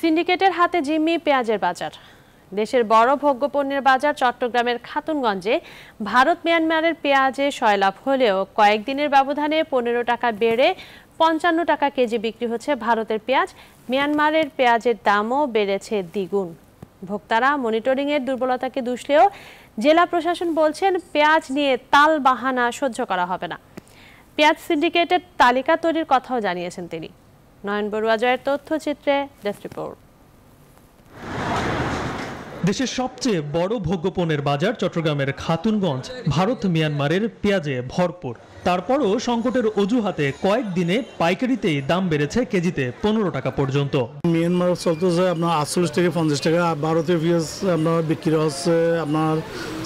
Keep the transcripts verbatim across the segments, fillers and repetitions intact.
সিন্ডিকেটের হাতে জিম্মি পেঁয়াজের বাজার। দেশের বড় ভোগ্যপণ্যের বাজার চট্টগ্রামের খাতুনগঞ্জে ভারত মিয়ানমারের পেঁয়াজে সয়লাভ হলেও কয়েকদিনের ব্যবধানে পনেরো টাকা বেড়ে পঞ্চান্ন টাকা কেজি বিক্রি হচ্ছে ভারতের পেঁয়াজ। মিয়ানমারের পেঁয়াজের দামও বেড়েছে দ্বিগুণ। ভোক্তারা মনিটরিংয়ের দুর্বলতাকে দুষলেও জেলা প্রশাসন বলছেন পেঁয়াজ নিয়ে তাল বাহানা সহ্য করা হবে না। পেঁয়াজ সিন্ডিকেটের তালিকা তৈরির কথাও জানিয়েছেন তিনি। নয়ন বড়ুয়া জয়ের তথ্যচিত্রে ডেস্ক রিপোর্ট। দেশের সবচেয়ে বড় ভোগ্যপণ্যের বাজার চট্টগ্রামের খাতুনগঞ্জ ভারত মিয়ানমারের পেঁয়াজে ভরপুর। তারপরও সংকটের অজুহাতে কয়েকদিনে পাইকারিতেই দাম বেড়েছে কেজিতে পনেরো টাকা পর্যন্ত। মিয়ানমার চলতেছে আপনার আটচল্লিশ থেকে পঞ্চাশ টাকা, ভারতীয় পেঁয়াজ আপনার বিক্রি হচ্ছে আপনার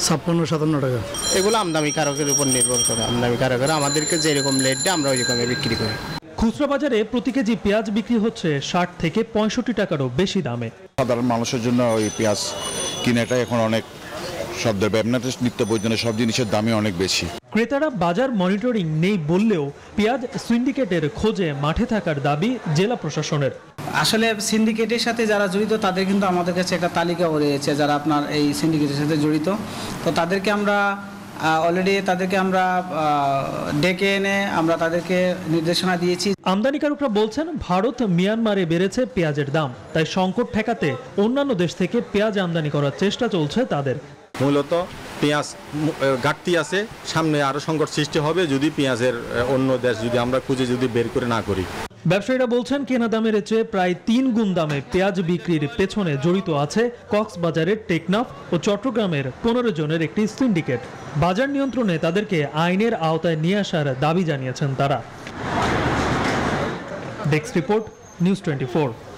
ছাপ্পান্ন সাতান্ন টাকা। এগুলো আমদানি কারকের উপর নির্ভর করে। আমদানি কারকেরা আমাদেরকে যেরকম রেট দেয় আমরা ওই রকমে বিক্রি করি। খুচরা বাজারে প্রতি কেজি পেঁয়াজ বিক্রি হচ্ছে ষাট থেকে পঁয়ষট্টি টাকারও বেশি দামে। সাধারণ মানুষের জন্য ওই পেঁয়াজ কিনাটা এখন অনেক শব্দ ব্যবনাতে নিত্য প্রয়োজনীয় সব জিনিসের দামই অনেক বেশি। ক্রেতারা বাজার মনিটরিং নেই বললেও পেঁয়াজ সিন্ডিকেটের খোঁজে মাঠে থাকার দাবি জেলা প্রশাসনের। আসলে সিন্ডিকেটের সাথে যারা জড়িত তাদের কিন্তু আমাদের কাছে একটা তালিকাও রয়েছে, যারা আপনার এই সিন্ডিকেটের সাথে জড়িত। তো তাদেরকে আমরা অলরেডি তাদেরকে আমরা ডেকে এনে আমরা তাদেরকে নির্দেশনা দিয়েছি। আমদানিকারকরা বলছেন ভারত মিয়ানমারে বেড়েছে পেঁয়াজের দাম, তাই সংকট ঠেকাতে অন্যান্য দেশ থেকে পেঁয়াজ আমদানি করার চেষ্টা চলছে তাদের। মূলত পেঁয়াজ ঘাটতি আছে, সামনে আরো সংকট সৃষ্টি হবে যদি পেঁয়াজের অন্য দেশ যদি আমরা খুঁজে যদি বের করে না করি। ব্যবসায়ীরা বলছেন কেনা দামের চেয়ে প্রায় তিন গুণ দামে পেঁয়াজ বিক্রির পেছনে জড়িত আছে কক্সবাজারের টেকনাফ ও চট্টগ্রামের পনেরো জনের একটি সিন্ডিকেট। বাজার নিয়ন্ত্রণে তাদেরকে আইনের আওতায় নিয়ে আসার দাবি জানিয়েছেন তারা। Desk report, news twenty four.